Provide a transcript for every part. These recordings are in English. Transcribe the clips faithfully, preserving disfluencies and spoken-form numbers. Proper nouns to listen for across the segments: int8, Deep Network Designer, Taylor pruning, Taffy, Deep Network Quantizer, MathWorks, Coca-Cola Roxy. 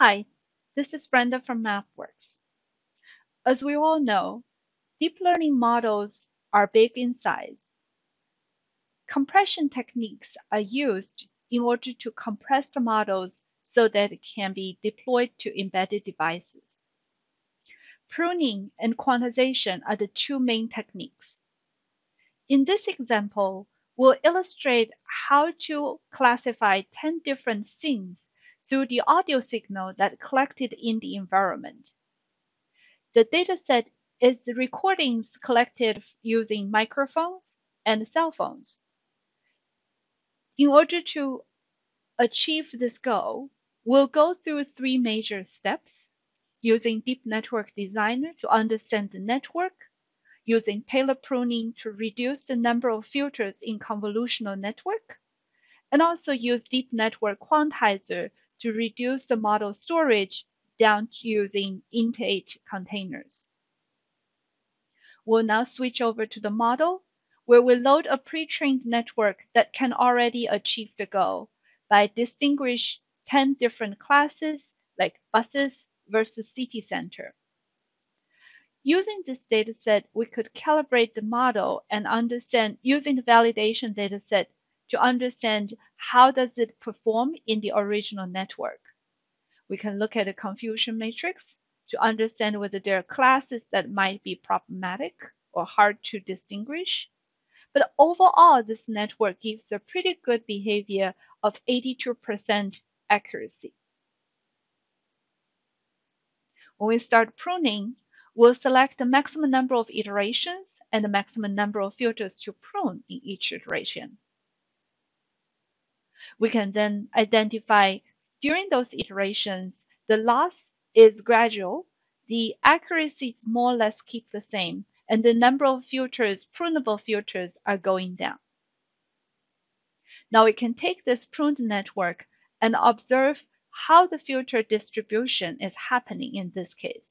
Hi, this is Brenda from MathWorks. As we all know, deep learning models are big in size. Compression techniques are used in order to compress the models so that it can be deployed to embedded devices. Pruning and quantization are the two main techniques. In this example, we'll illustrate how to classify ten different scenes through the audio signal that collected in the environment. The dataset is the recordings collected using microphones and cell phones. In order to achieve this goal, we'll go through three major steps: using Deep Network Designer to understand the network, using Taylor pruning to reduce the number of filters in convolutional network, and also use Deep Network Quantizer to reduce the model storage down to using int eight containers. We'll now switch over to the model, where we load a pre-trained network that can already achieve the goal by distinguishing ten different classes like buses versus city center. Using this dataset, we could calibrate the model and understand using the validation dataset to understand how does it perform in the original network. We can look at a confusion matrix to understand whether there are classes that might be problematic or hard to distinguish. But overall, this network gives a pretty good behavior of eighty-two percent accuracy. When we start pruning, we'll select the maximum number of iterations and the maximum number of filters to prune in each iteration. We can then identify during those iterations, the loss is gradual, the accuracy more or less keep the same, and the number of filters, prunable filters, are going down. Now we can take this pruned network and observe how the filter distribution is happening in this case.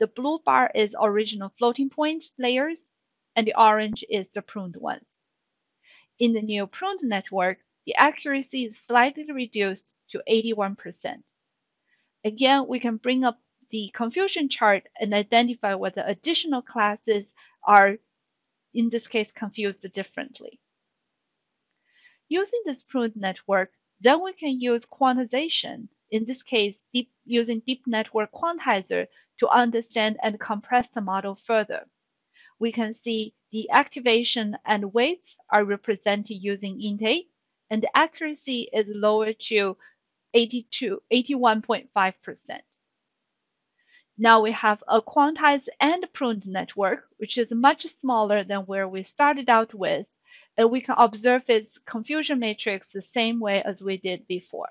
The blue bar is original floating point layers, and the orange is the pruned ones. In the new pruned network, the accuracy is slightly reduced to eighty-one percent. Again, we can bring up the confusion chart and identify whether additional classes are, in this case, confused differently. Using this pruned network, then we can use quantization, in this case, deep, using Deep Network Quantizer to understand and compress the model further. We can see the activation and weights are represented using int eight. And the accuracy is lower to eighty-one point five percent. Now we have a quantized and pruned network, which is much smaller than where we started out with, and we can observe its confusion matrix the same way as we did before.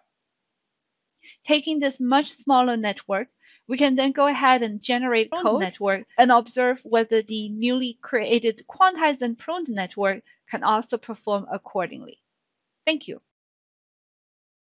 Taking this much smaller network, we can then go ahead and generate a pruned network and observe whether the newly created quantized and pruned network can also perform accordingly. Thank you.